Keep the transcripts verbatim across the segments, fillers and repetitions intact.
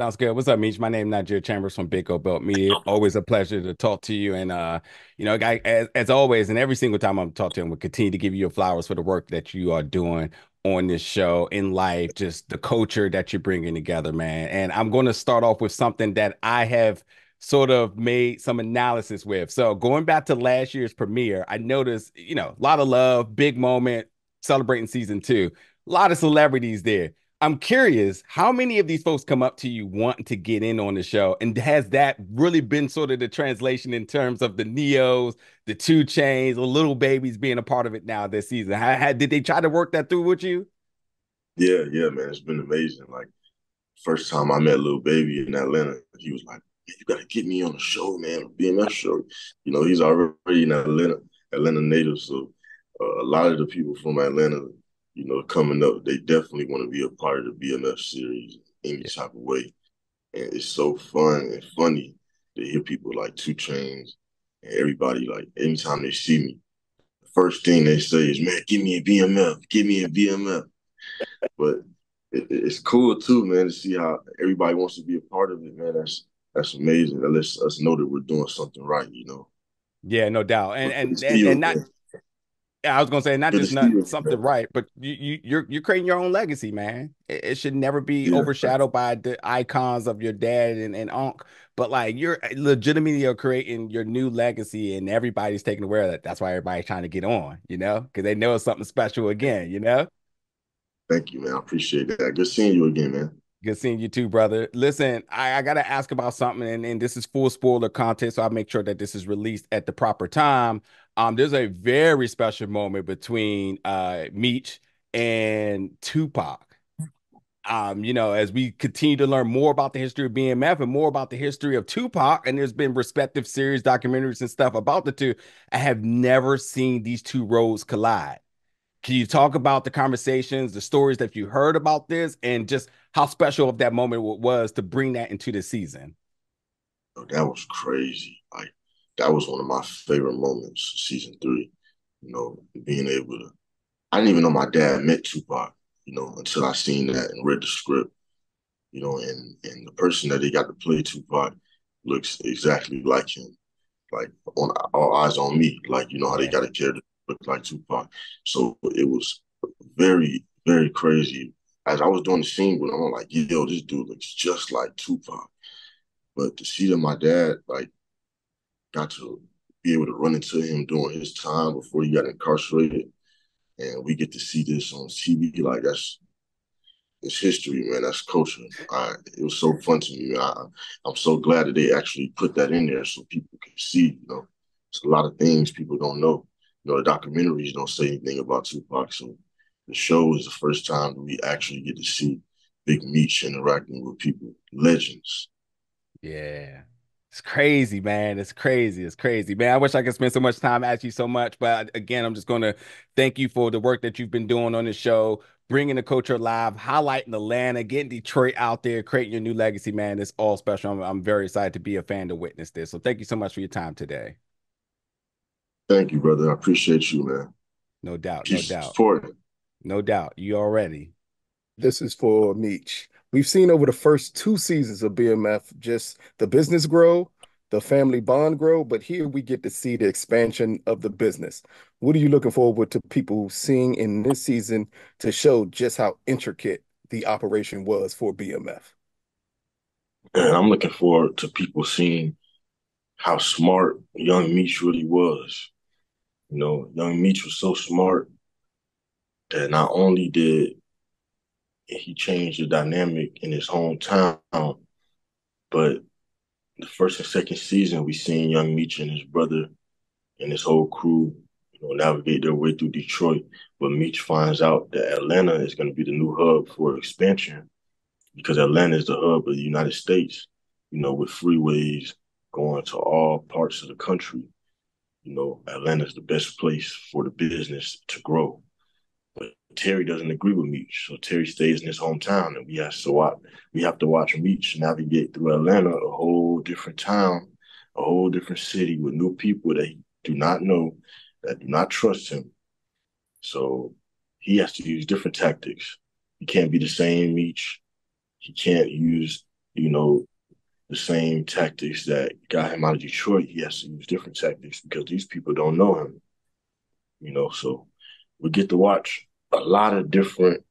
Sounds good. What's up, Meech? My name is Nigel Chambers from Big O Belt Media. Always a pleasure to talk to you. And, uh, you know, I, as, as always, and every single time I'm talking to him, we'll continue to give you your flowers for the work that you are doing on this show, in life, just the culture that you're bringing together, man. And I'm going to start off with something that I have sort of made some analysis with. So going back to last year's premiere, I noticed, you know, a lot of love, big moment, celebrating season two, a lot of celebrities there. I'm curious, how many of these folks come up to you wanting to get in on the show? And has that really been sort of the translation in terms of the Neos, the two Chainz, the Little Babies being a part of it now this season? How, how did they try to work that through with you? Yeah, yeah, man. It's been amazing. Like, first time I met Little Baby in Atlanta, he was like, man, you got to get me on the show, man, B M F show. You know, he's already an Atlanta, Atlanta native, so uh, a lot of the people from Atlanta, you know, coming up, they definitely want to be a part of the B M F series in any type of way. And it's so fun and funny to hear people like two Chainz and everybody, like, anytime they see me, the first thing they say is, man, give me a B M F, give me a B M F. But it, it's cool, too, man, to see how everybody wants to be a part of it, man. That's that's amazing. That lets us know that we're doing something right, you know? Yeah, no doubt. And, and, and, and, and not... Yeah, I was gonna say not just not something right, but you you you're you're creating your own legacy, man. It, it should never be yeah. overshadowed by the icons of your dad and and Unc, but like you're legitimately are creating your new legacy, and everybody's taking aware of that. That's why everybody's trying to get on, you know, because they know it's something special again, you know. Thank you, man. I appreciate that. Good seeing you again, man. Good seeing you too, brother. Listen, I, I got to ask about something, and, and this is full spoiler content, so I'll make sure that this is released at the proper time. Um, there's a very special moment between uh, Meech and Tupac. Um, you know, as we continue to learn more about the history of B M F and more about the history of Tupac, and there's been respective series, documentaries, and stuff about the two, I have never seen these two roads collide. Can you talk about the conversations, the stories that you heard about this, and just how special of that moment was to bring that into the season? Oh, that was crazy. Like, that was one of my favorite moments, season three. You know, being able to, I didn't even know my dad met Tupac, you know, until I seen that and read the script, you know, and, and the person that they got to play Tupac looks exactly like him. Like, on all eyes on me, like, you know, how they got a character look like Tupac. So it was very, very crazy. As I was doing the scene with him, I'm like, yo, this dude looks just like Tupac. But to see that my dad, like, got to be able to run into him during his time before he got incarcerated, and we get to see this on T V, like, that's, it's history, man. That's culture. I, it was so fun to me. I, I'm so glad that they actually put that in there so people can see, you know, there's a lot of things people don't know. You know, the documentaries don't say anything about Tupac, so the show is the first time that we actually get to see Big Meech interacting with people, legends. Yeah. It's crazy, man. It's crazy. It's crazy, man. I wish I could spend so much time at you so much. But again, I'm just going to thank you for the work that you've been doing on this show, bringing the culture live, highlighting Atlanta, getting Detroit out there, creating your new legacy, man. It's all special. I'm, I'm very excited to be a fan to witness this. So thank you so much for your time today. Thank you, brother. I appreciate you, man. No doubt. Keep no doubt. Supporting. No doubt. You already. This is for Meech. We've seen over the first two seasons of B M F just the business grow, the family bond grow, but here we get to see the expansion of the business. What are you looking forward to people seeing in this season to show just how intricate the operation was for B M F? And I'm looking forward to people seeing how smart young Meech really was. You know, young Meech was so smart that not only did he changed the dynamic in his hometown, but the first and second season, we seen young Meech and his brother and his whole crew, you know, navigate their way through Detroit. But Meech finds out that Atlanta is going to be the new hub for expansion, because Atlanta is the hub of the United States, you know, with freeways going to all parts of the country. You know, Atlanta is the best place for the business to grow. But Terry doesn't agree with Meech, so Terry stays in his hometown, and we have to watch, we have to watch Meech navigate through Atlanta, a whole different town, a whole different city with new people that he do not know, that do not trust him. So he has to use different tactics. He can't be the same Meech. He can't use you know, the same tactics that got him out of Detroit, he has to use different tactics because these people don't know him, you know. So we get to watch a lot of different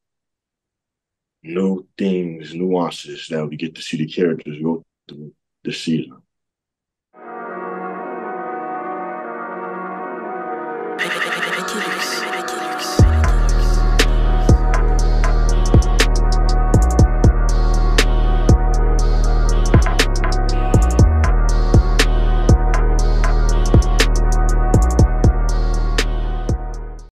new things, nuances that we get to see the characters go through this season.